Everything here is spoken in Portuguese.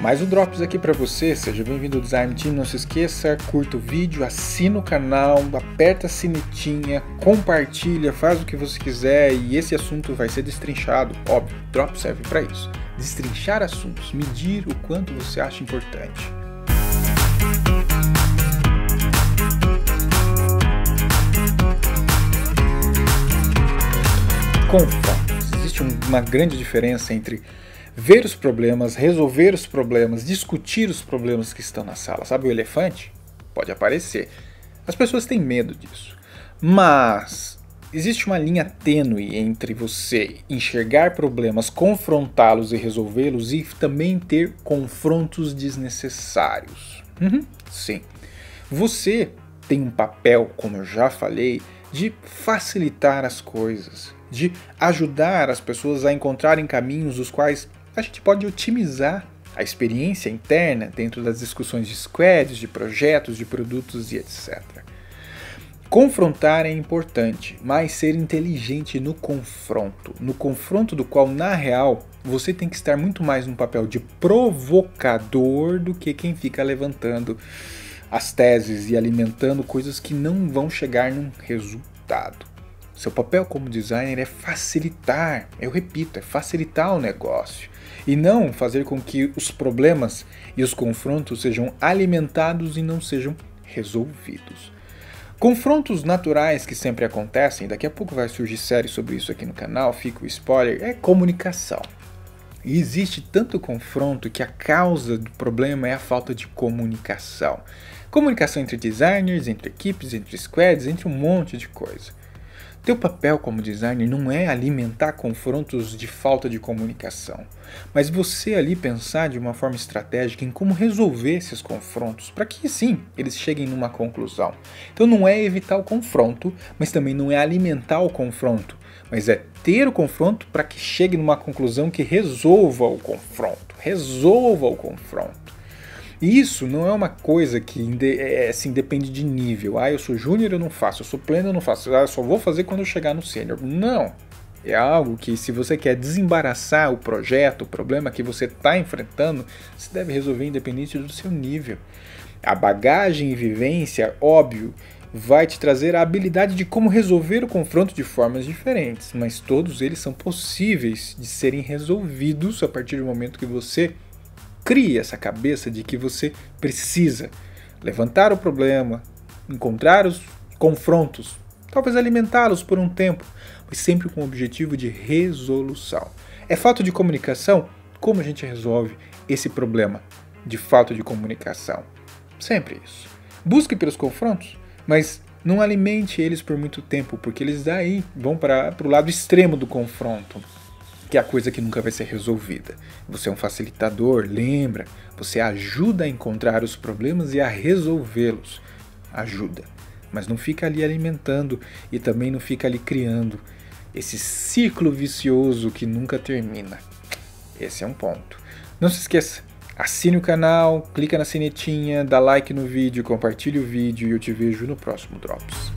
mais o Drops aqui para você. Seja bem-vindo ao Design Team. Não se esqueça, curta o vídeo, assina o canal, aperta a sinetinha, compartilha, faz o que você quiser e esse assunto vai ser destrinchado. Óbvio, Drops serve para isso. Destrinchar assuntos, medir o quanto você acha importante. Com foco. Existe uma grande diferença entre ver os problemas, resolver os problemas, discutir os problemas que estão na sala. Sabe o elefante? Pode aparecer. As pessoas têm medo disso. Mas existe uma linha tênue entre você enxergar problemas, confrontá-los e resolvê-los e também ter confrontos desnecessários. Sim. Você tem um papel, como eu já falei, de facilitar as coisas, de ajudar as pessoas a encontrarem caminhos os quais a gente pode otimizar a experiência interna dentro das discussões de squads, de projetos, de produtos e etc. Confrontar é importante, mas ser inteligente no confronto do qual, na real, você tem que estar muito mais num papel de provocador do que quem fica levantando as teses e alimentando coisas que não vão chegar num resultado. Seu papel como designer é facilitar, eu repito, é facilitar o negócio e não fazer com que os problemas e os confrontos sejam alimentados e não sejam resolvidos. Confrontos naturais que sempre acontecem, daqui a pouco vai surgir série sobre isso aqui no canal, fica o spoiler, é comunicação. E existe tanto confronto que a causa do problema é a falta de comunicação. Comunicação entre designers, entre equipes, entre squads, entre um monte de coisa. Teu papel como designer não é alimentar confrontos de falta de comunicação, mas você ali pensar de uma forma estratégica em como resolver esses confrontos, para que sim, eles cheguem numa conclusão. Então não é evitar o confronto, mas também não é alimentar o confronto, mas é ter o confronto para que chegue numa conclusão que resolva o confronto, Isso não é uma coisa que assim, depende de nível. Ah, eu sou júnior, eu não faço. Eu sou pleno, eu não faço. Ah, eu só vou fazer quando eu chegar no sênior. Não. É algo que, se você quer desembaraçar o projeto, o problema que você está enfrentando, você deve resolver independente do seu nível. A bagagem e vivência, óbvio, vai te trazer a habilidade de como resolver o confronto de formas diferentes. Mas todos eles são possíveis de serem resolvidos a partir do momento que você cria essa cabeça de que você precisa levantar o problema, encontrar os confrontos, talvez alimentá-los por um tempo, mas sempre com o objetivo de resolução. É falta de comunicação? Como a gente resolve esse problema de falta de comunicação? Sempre isso. Busque pelos confrontos, mas não alimente eles por muito tempo, porque eles daí vão para o lado extremo do confronto, que é a coisa que nunca vai ser resolvida. Você é um facilitador, lembra? Você ajuda a encontrar os problemas e a resolvê-los. Ajuda. Mas não fica ali alimentando e também não fica ali criando esse ciclo vicioso que nunca termina. Esse é um ponto. Não se esqueça, assine o canal, clica na sinetinha, dá like no vídeo, compartilha o vídeo e eu te vejo no próximo Drops.